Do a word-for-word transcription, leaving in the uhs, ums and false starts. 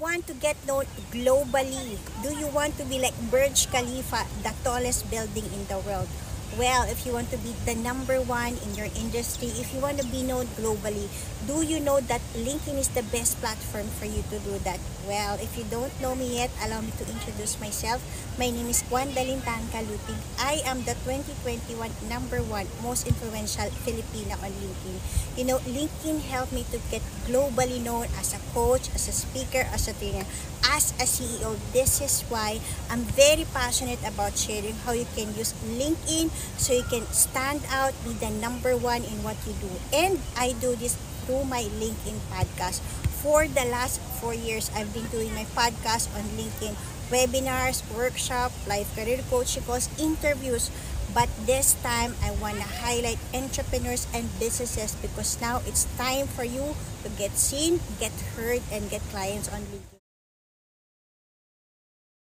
want to get known globally? Do you want to be like Burj Khalifa, the tallest building in the world? Well, if you want to be the number one in your industry, if you want to be known globally, do you know that LinkedIn is the best platform for you to do that? Well, if you don't know me yet, allow me to introduce myself. My name is Wanda Calupig. I am the twenty twenty-one number one most influential Filipina on LinkedIn. You know, LinkedIn helped me to get globally known as a coach, as a speaker, as a trainer, as a C E O. This is why I'm very passionate about sharing how you can use LinkedIn so you can stand out, be the number one in what you do. And I do this through my LinkedIn podcast. For the last four years, I've been doing my podcast on LinkedIn, webinars, workshop, life career coaching calls, interviews. But this time, I want to highlight entrepreneurs and businesses because now it's time for you to get seen, get heard, and get clients on LinkedIn.